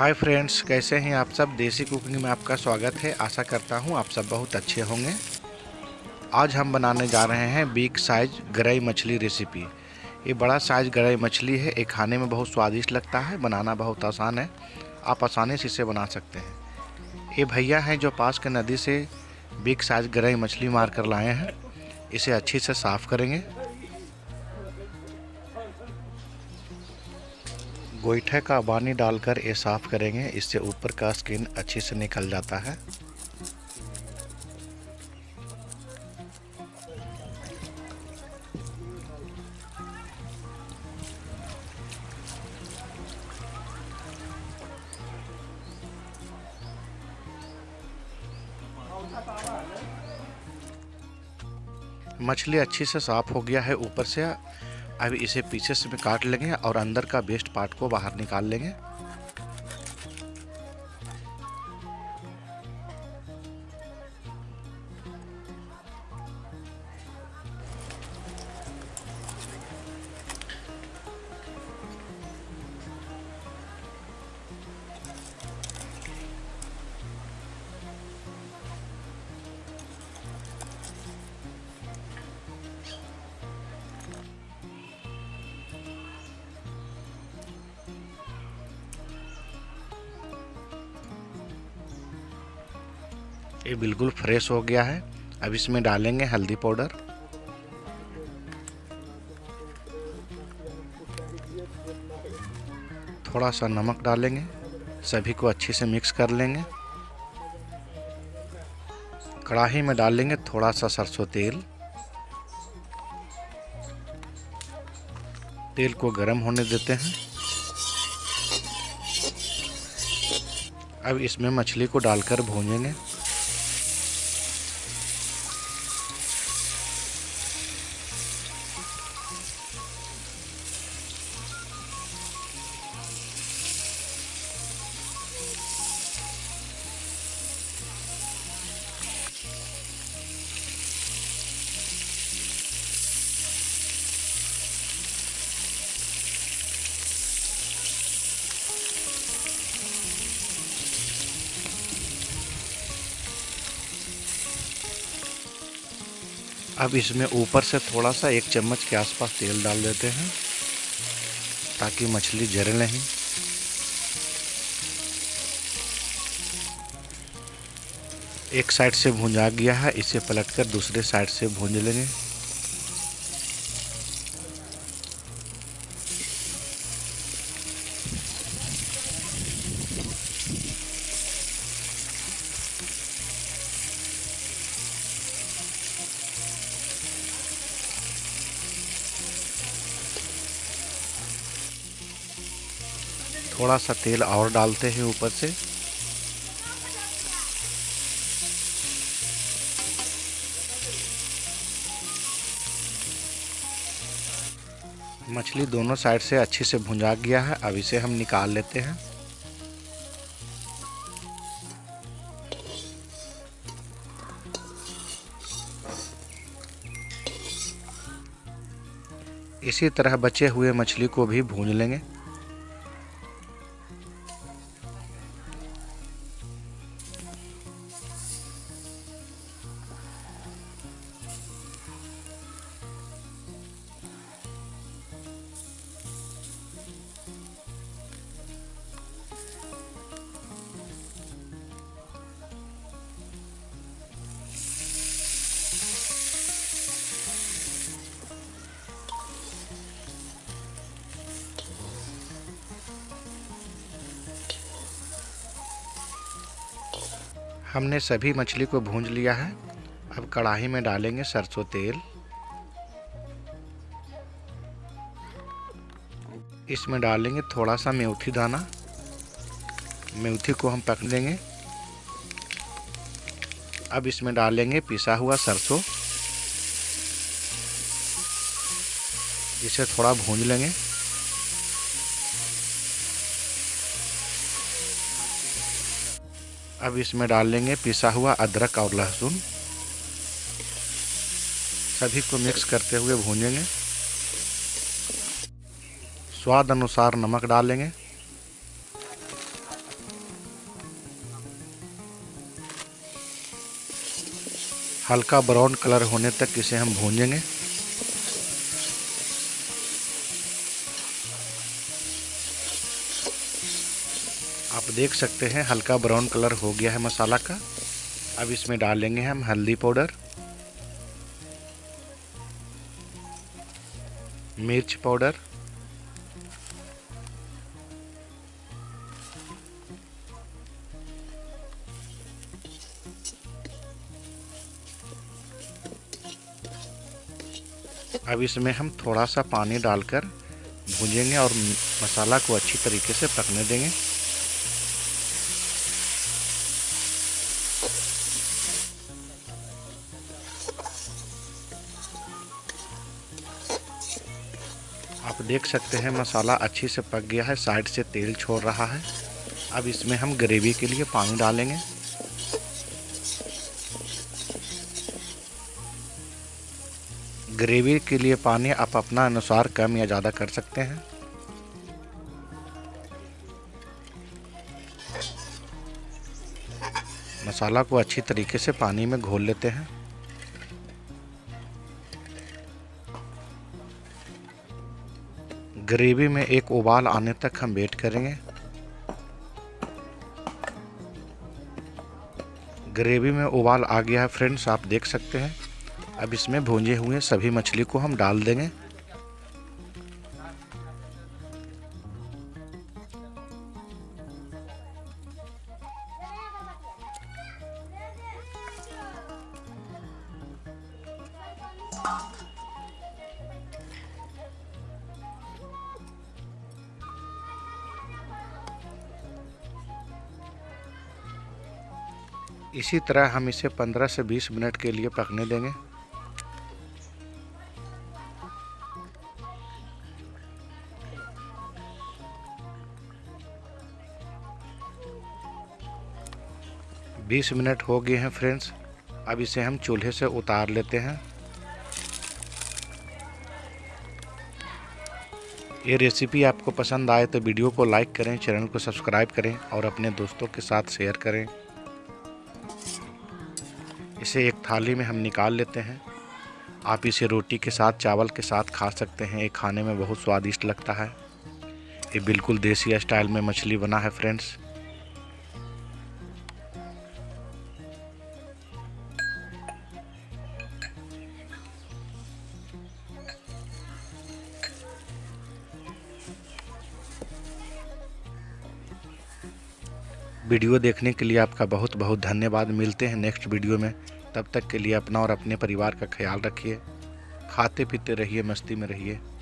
Hi friends, कैसे हैं आप सब। देसी कुकिंग में आपका स्वागत है। आशा करता हूं आप सब बहुत अच्छे होंगे। आज हम बनाने जा रहे हैं बिग साइज गराई मछली रेसिपी। ये बड़ा साइज गराई मछली है। ये खाने में बहुत स्वादिष्ट लगता है, बनाना बहुत आसान है। आप आसानी से इसे बना सकते हैं। ये भैया हैं जो पास के नदी से बिग साइज गराई मछली मार कर लाए हैं। इसे अच्छे से साफ़ करेंगे। गोइठे का पानी डालकर ये साफ़ करेंगे, इससे ऊपर का स्किन अच्छे से निकल जाता है। मछली अच्छे से साफ हो गया है ऊपर से। अब इसे पीसेस में काट लेंगे और अंदर का वेस्ट पार्ट को बाहर निकाल लेंगे। ये बिल्कुल फ्रेश हो गया है। अब इसमें डालेंगे हल्दी पाउडर। थोड़ा सा नमक डालेंगे। सभी को अच्छे से मिक्स कर लेंगे। कढ़ाई में डालेंगे थोड़ा सा सरसों तेल। तेल को गर्म होने देते हैं। अब इसमें मछली को डालकर भूनेंगे। अब इसमें ऊपर से थोड़ा सा 1 चम्मच के आसपास तेल डाल देते हैं ताकि मछली जले नहीं। एक साइड से भुना गया है, इसे पलटकर दूसरे साइड से भून लेंगे। थोड़ा सा तेल और डालते हैं ऊपर से। मछली दोनों साइड से अच्छे से भुना गया है। अब इसे हम निकाल लेते हैं। इसी तरह बचे हुए मछली को भी भून लेंगे। हमने सभी मछली को भून लिया है। अब कढ़ाई में डालेंगे सरसों तेल। इसमें डालेंगे थोड़ा सा मेथी दाना। मेथी को हम पक लेंगे। अब इसमें डालेंगे पिसा हुआ सरसों। इसे थोड़ा भून लेंगे। अब इसमें डाल लेंगे पिसा हुआ अदरक और लहसुन। सभी को मिक्स करते हुए भूनेंगे। स्वाद अनुसार नमक डालेंगे। हल्का ब्राउन कलर होने तक इसे हम भूनेंगे। आप देख सकते हैं हल्का ब्राउन कलर हो गया है मसाला का। अब इसमें डालेंगे हम हल्दी पाउडर, मिर्च पाउडर, अब इसमें हम थोड़ा सा पानी डालकर भूनेंगे और मसाला को अच्छी तरीके से पकने देंगे। आप देख सकते हैं मसाला अच्छे से पक गया है, साइड से तेल छोड़ रहा है। अब इसमें हम ग्रेवी के लिए पानी डालेंगे। ग्रेवी के लिए पानी आप अपना अनुसार कम या ज़्यादा कर सकते हैं। मसाला को अच्छी तरीके से पानी में घोल लेते हैं। ग्रेवी में एक उबाल आने तक हम वेट करेंगे। ग्रेवी में उबाल आ गया है फ्रेंड्स, आप देख सकते हैं। अब इसमें भूंजे हुए सभी मछली को हम डाल देंगे। इसी तरह हम इसे 15 से 20 मिनट के लिए पकने देंगे। बीस मिनट हो गए हैं फ्रेंड्स, अब इसे हम चूल्हे से उतार लेते हैं। ये रेसिपी आपको पसंद आए तो वीडियो को लाइक करें, चैनल को सब्सक्राइब करें और अपने दोस्तों के साथ शेयर करें। इसे एक थाली में हम निकाल लेते हैं। आप इसे रोटी के साथ, चावल के साथ खा सकते हैं। ये खाने में बहुत स्वादिष्ट लगता है। ये बिल्कुल देसी स्टाइल में मछली बना है फ्रेंड्स। वीडियो देखने के लिए आपका बहुत बहुत धन्यवाद। मिलते हैं नेक्स्ट वीडियो में, तब तक के लिए अपना और अपने परिवार का ख्याल रखिए। खाते पीते रहिए, मस्ती में रहिए।